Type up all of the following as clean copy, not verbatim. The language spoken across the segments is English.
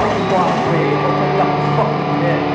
fucking box, baby. Open up the fucking head.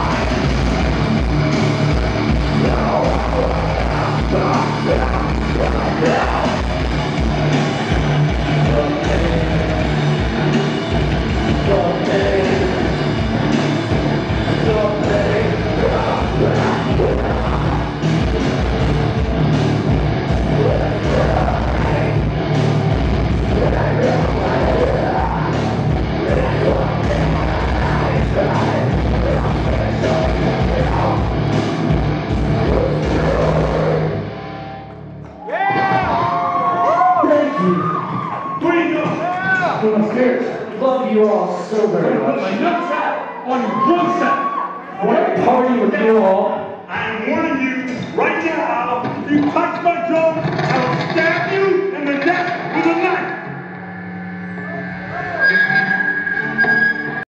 Love you all so very much. Put my nuts out on your books out. What party with you all? I'm warning you right now. You